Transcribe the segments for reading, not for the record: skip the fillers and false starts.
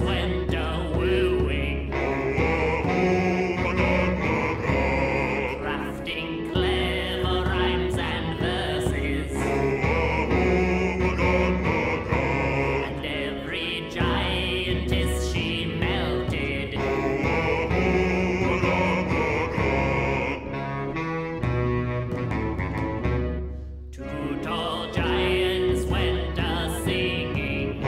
Giants went a-singing.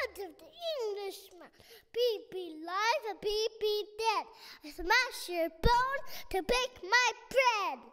out of the Englishman. Beep be live and beep be dead. I smash your bone to bake my bread.